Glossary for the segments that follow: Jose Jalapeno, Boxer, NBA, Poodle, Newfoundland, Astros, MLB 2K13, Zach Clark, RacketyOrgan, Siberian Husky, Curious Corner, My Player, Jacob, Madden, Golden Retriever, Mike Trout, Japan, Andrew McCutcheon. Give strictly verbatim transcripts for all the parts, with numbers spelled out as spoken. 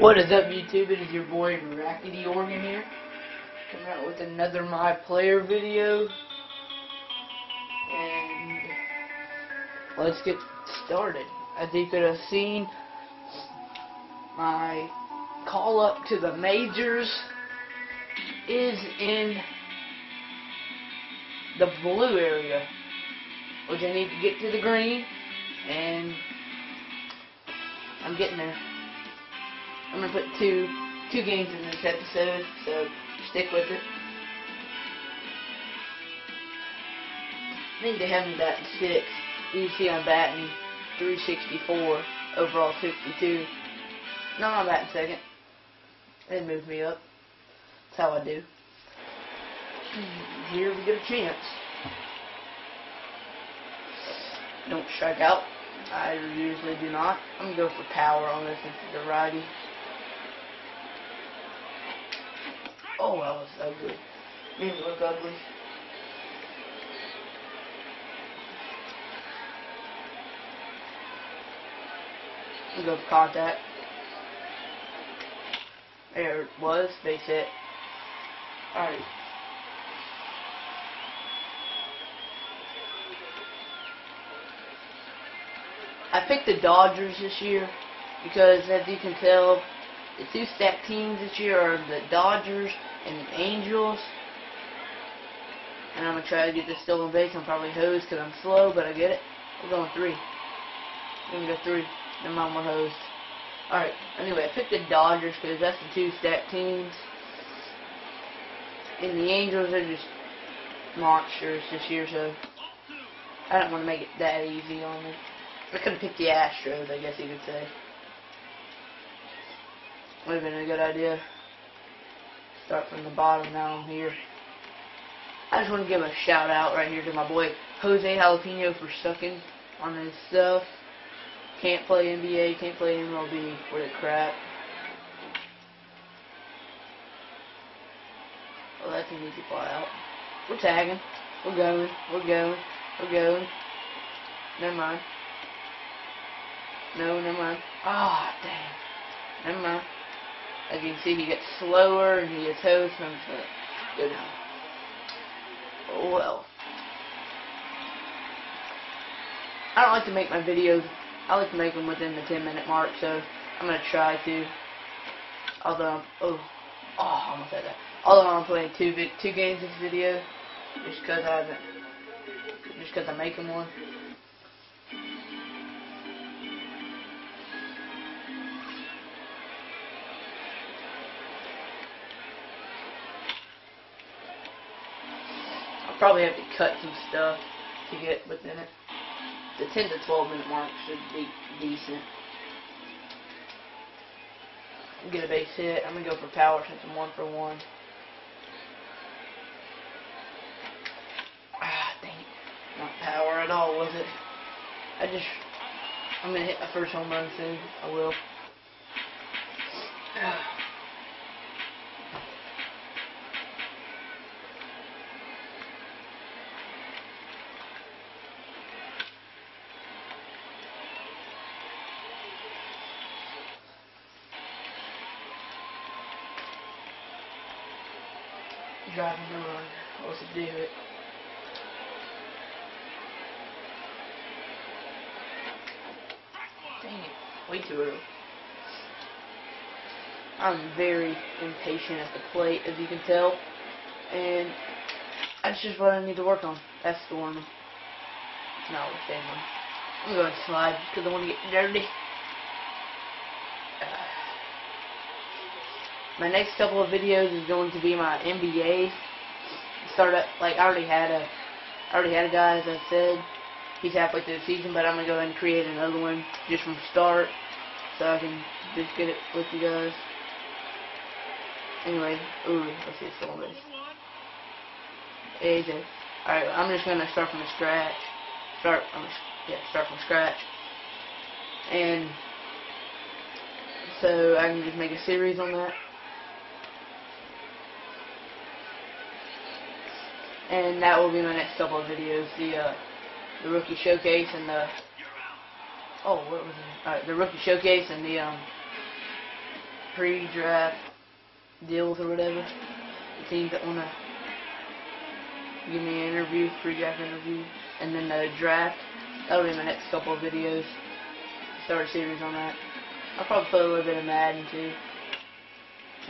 What is up, YouTube? It is your boy RacketyOrgan here, coming out with another My Player video, and let's get started. As you could have seen, my call up to the majors is in the blue area, which I need to get to the green, and I'm getting there. I'm gonna put two two games in this episode, so stick with it. I think they have me batting six. You can see I'm batting three sixty-four, overall sixty-two. No, I'm batting second. They moved me up. That's how I do. Here we get a chance. Don't strike out. I usually do not. I'm gonna go for power on this into the righty. Oh, that was ugly. Made it look ugly. I'm gonna go for contact. There it was. Base hit. Alright. I picked the Dodgers this year because, as you can tell, the two stacked teams this year are the Dodgers and the Angels. And I'm going to try to get this stolen base. I'm probably hosed because I'm slow, but I get it. We're going three. We're going to go three. Never mind, we're hosed. Alright, anyway, I picked the Dodgers because that's the two stacked teams. And the Angels are just monsters this year, so I don't want to make it that easy on them. I could have picked the Astros, I guess you could say. Would have been a good idea. Start from the bottom now, here. I just want to give a shout out right here to my boy Jose Jalapeno for sucking on his stuff. Can't play N B A, can't play M L B, what a crap. Well, that's an easy fly out. We're tagging. We're going. We're going. We're going. Never mind. No, never mind. Ah, oh, damn. Never mind. As you can see, he gets slower and he gets hosed, so I'm just gonna go down. Well, I don't like to make my videos. I like to make them within the ten minute mark, so I'm gonna try to. Although, I'm, oh, oh, I almost said that. Although I'm playing two two games this video, just cause I haven't, just cause I'm making one. Probably have to cut some stuff to get within it. The ten to twelve minute mark should be decent. Get a base hit. I'm gonna go for power since I'm one for one. Ah, dang it. Not power at all, was it? I just. I'm gonna hit my first home run soon. I will. Ah. Driving the run. Let's do it. Dang it. Way too early. I'm very impatient at the plate, as you can tell. And that's just what I need to work on. That's the one. No, the same one. I'm going to slide because I want to get dirty. My next couple of videos is going to be my N B A startup. Like I already had a, I already had a guy, as I said. He's halfway through the season, but I'm gonna go ahead and create another one just from start, so I can just get it with you guys. Anyway, ooh, let's see if someone is. A J. All right, I'm just gonna start from scratch. Start, um, yeah, start from scratch, and so I can just make a series on that. And that will be my next couple of videos, the uh, the rookie showcase and the oh, what was it? All right, the rookie showcase and the um, pre-draft deals or whatever, the teams that want to give me an interview, pre-draft interview, and then the draft. That'll be my next couple of videos. Start a series on that. I'll probably play a little bit of Madden too.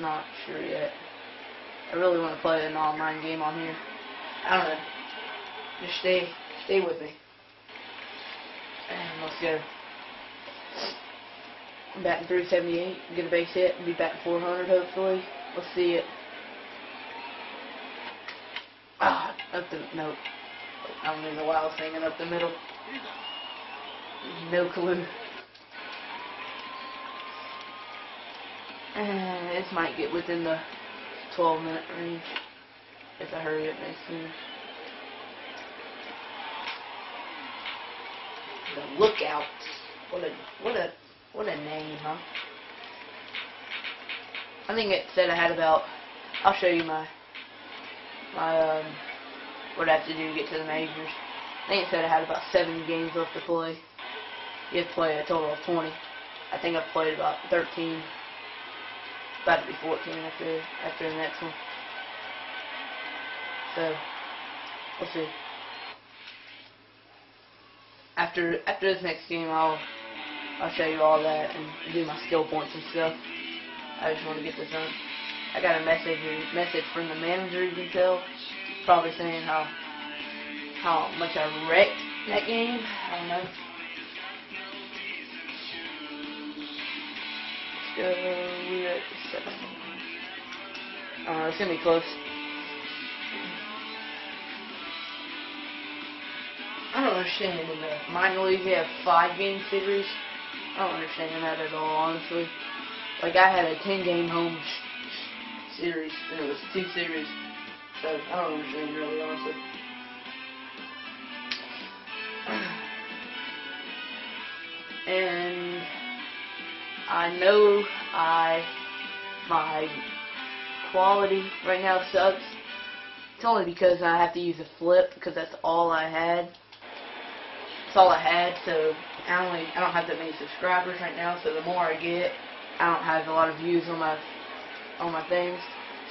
Not sure yet. I really want to play an online game on here. I don't know. Just stay, stay with me. And let's go. I'm batting three seventy-eight. Get a base hit and be batting four hundred hopefully. Let's see it. Ah, up the no. I don't even know why I was hanging up the middle. No clue. And this might get within the twelve minute range if I hurry up next soon. The Lookout. What a what a what a name, huh? I think it said I had about. I'll show you my my um what I have to do to get to the majors. I think it said I had about seven games left to play. You have to play a total of twenty. I think I've played about thirteen. About to be fourteen after after the next one. So we'll see. After after this next game, I'll I'll show you all that and do my skill points and stuff. I just want to get this done. I got a message message from the manager, you can tell, probably saying how how much I wrecked that game. I don't know. Uh, we're at seven. Uh, it's gonna be close. I don't understand in the minor league they have five game series. I don't understand that at all, honestly. Like I had a ten game home series, and it was two series, so I don't understand really, honestly. And I know I my quality right now sucks. It's only because I have to use a flip because that's all I had. That's all I had, so I only I don't have that many subscribers right now. So the more I get, I don't have a lot of views on my on my things.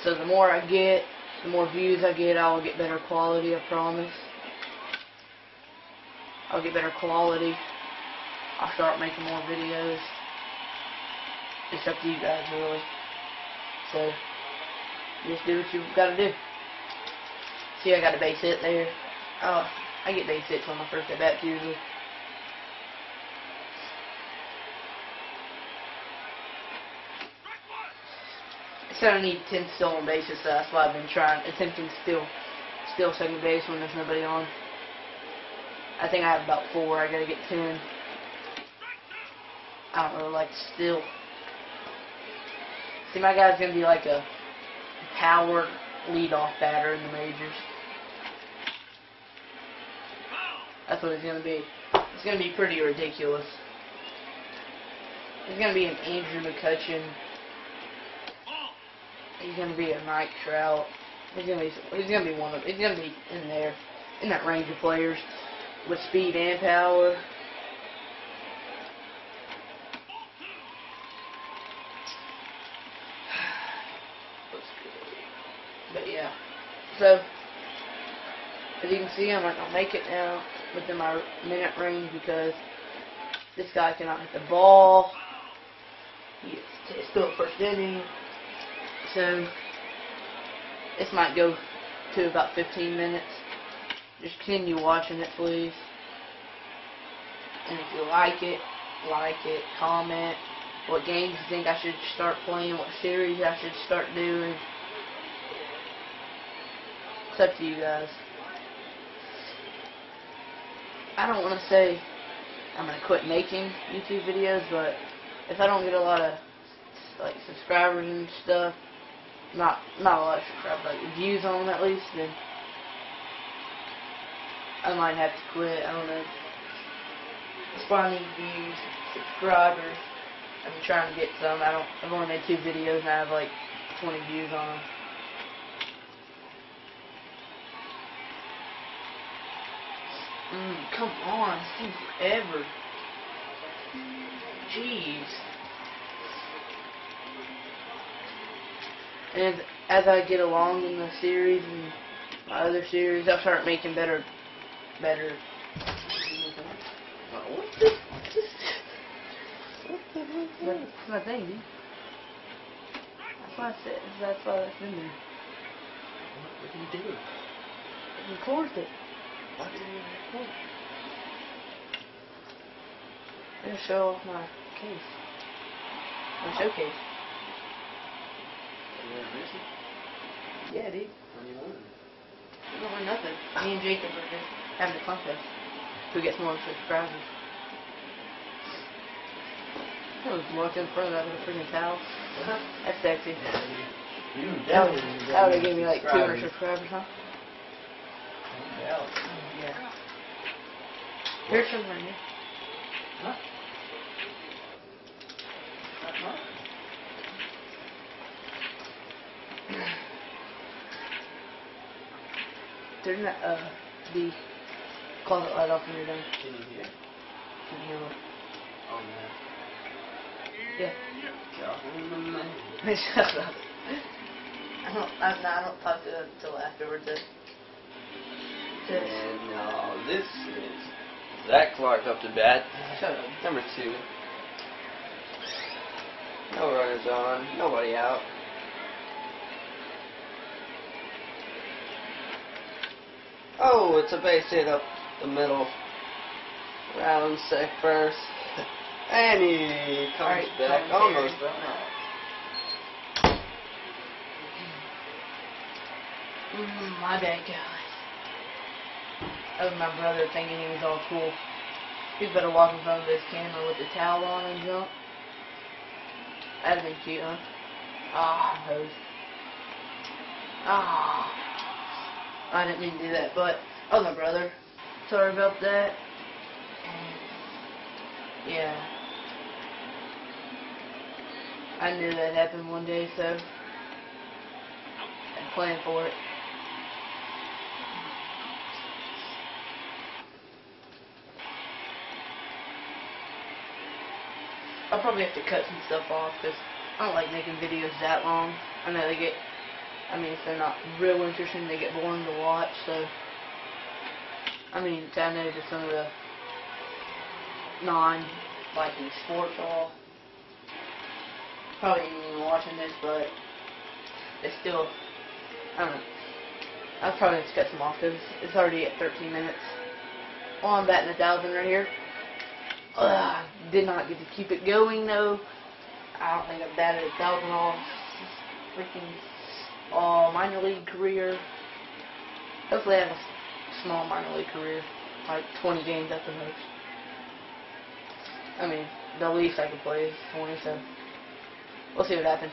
So the more I get, the more views I get, I will get better quality. I promise. I'll get better quality. I'll start making more videos. It's up to you guys, really. So, just do what you've got to do. See, I got a base hit there. Oh, I get base hits on my first at bat usually. So I need ten stolen bases, so that's why I've been trying, attempting still, still second base when there's nobody on. I think I have about four. I gotta get ten. I don't really like to steal. See, my guy's gonna be like a power leadoff batter in the majors. That's what it's gonna be. It's gonna be pretty ridiculous. He's gonna be an Andrew McCutcheon. He's gonna be a Mike Trout. He's gonna be. He's gonna be one of. He's gonna be in there, in that range of players with speed and power. But yeah, so as you can see, I might not make it now within my minute range because this guy cannot hit the ball. He's still at first inning, so this might go to about fifteen minutes. Just continue watching it, please. And if you like it, like it, comment. What games you think I should start playing? What series I should start doing? It's up to you guys. I don't want to say I'm gonna quit making YouTube videos, but if I don't get a lot of like subscribers and stuff, not not a lot of subscribers, like views on them at least, then I might have to quit. I don't know. That's why I need views, subscribers. I'm trying to get some. I don't. I've only made two videos and I have like twenty views on them. Mm, come on, it's been forever. Jeez. And as I get along in the series and my other series, I'll start making better, better. What's this? What's this? That's my thing, dude. That's why I said. That's why that's in there. What did you do? I recorded it. Why didn't you record it? I'm gonna show off my case. My showcase. Yeah, dude. What do you want? We don't want nothing. Me and Jacob are just having a contest. Who gets more subscribers? I was walking in front of a freaking towel. Huh? That's sexy. Yeah, you that would have given me like two hundred subscribers, huh? Yeah. Here's something right here. Huh? Huh? Turn that uh the closet light off when you're done. Can you hear? Can you hear what? Oh man. Yeah. Yeah. Shut up. I don't I'm not I don't talk to them until afterwards. This. And now uh, this is Zach Clark up to bat. Shut up. Number two. No runners on, nobody out. Oh, it's a base hit up the middle. Round sec first. And he comes right, back almost. Mm, my bad, guys. That was my brother thinking he was all cool. He's better walk in front of this camera with the towel on and jump. That'd been cute, huh? Ah, hose. Ah. I didn't mean to do that, but oh my brother. Sorry about that. And yeah. I knew that happened one day, so I planned for it. I'll probably have to cut some stuff off because I don't like making videos that long. I know they get. I mean, if they're not real interesting, they get boring to watch, so... I mean, I know that some of the non, like, in sports all probably ain't even watching this, but it's still... I don't know. I'll probably have to cut some off, because it's already at thirteen minutes. Oh, I'm batting a thousand right here. Ugh, did not get to keep it going, though. I don't think I've batted a thousand all freaking... Uh, minor league career. Hopefully, I have a small minor league career, like twenty games at the most. I mean, the least I can play is twenty, so we'll see what happens.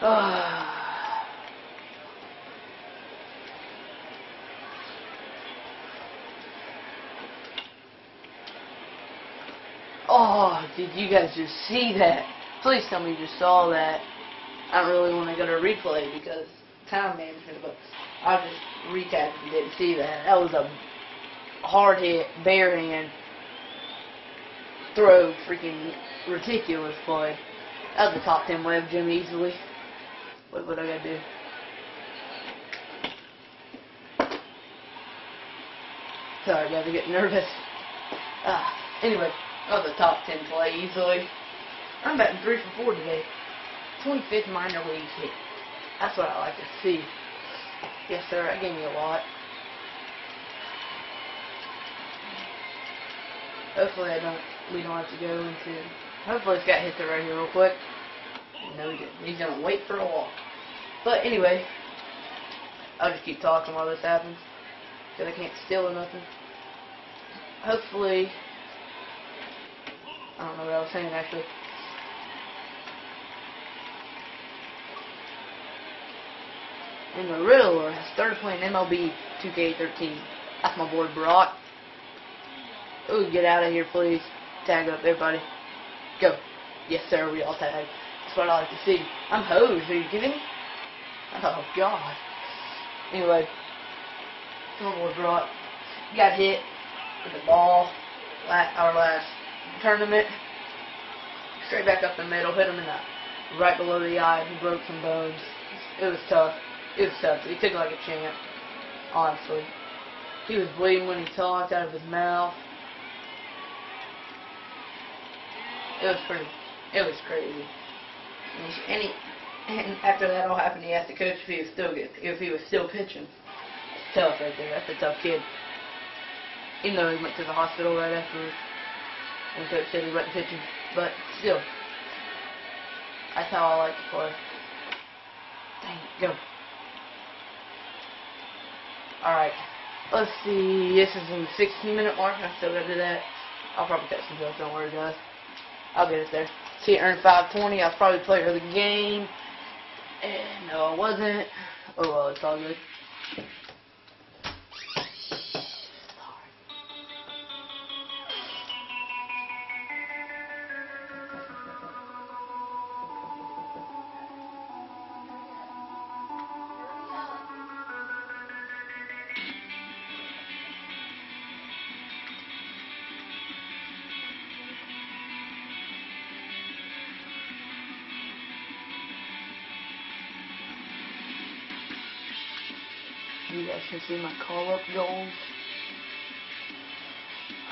Ah. Uh. Oh, did you guys just see that? Please tell me you just saw that. I don't really want to go to replay because time management, but I'll just recap if you didn't see that. That was a hard hit, bare hand, throw, freaking ridiculous play. That was a top ten web gem easily. Wait, what do I gotta do? Sorry, I gotta get nervous. Ah, anyway. Oh, the top ten play easily. I'm batting three for four today. twenty-fifth minor league hit. That's what I like to see. Yes, sir. That gave me a lot. Hopefully, I don't. We don't have to go into. Hopefully, it's got hit there right here real quick. No, he didn't. He's gonna wait for a walk. But anyway, I'll just keep talking while this happens because I can't steal or nothing. Hopefully. I don't know what I was saying actually. And the Riddler has started playing M L B two K thirteen. That's my boy Brock. Ooh, get out of here, please. Tag up, everybody. Go. Yes, sir, we all tag. That's what I like to see. I'm hosed. Are you kidding me? Oh, God. Anyway, my boy Brock got hit with a ball. our last tournament. Straight back up the middle, hit him in the right below the eye. He broke some bones. It was tough. It was tough. He took it like a champ, honestly. He was bleeding when he talked out of his mouth. It was pretty. It was crazy. And, he, and after that all happened, he asked the coach if he was still good, if he was still pitching. It's tough right there. That's a tough kid. Even though he went to the hospital right afterwards, and coach said he wasn't pitching, but still, that's how I like to play. Dang it, go. Alright, let's see, this is in the sixteen minute mark, I still gotta do that. I'll probably catch some kills, don't worry guys. I'll get it there. See, earned five twenty, I was probably player of the game, and no I wasn't. Oh well, it's all good. You guys can see my call-up goals.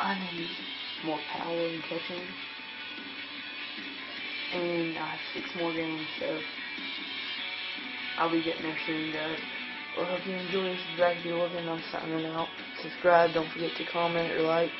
I need more power in catching. And I have six more games, so I'll be getting there soon, guys. Well, I hope you enjoy this. This is RacketyOrgan. I'm signing out. Subscribe. Don't forget to comment or like.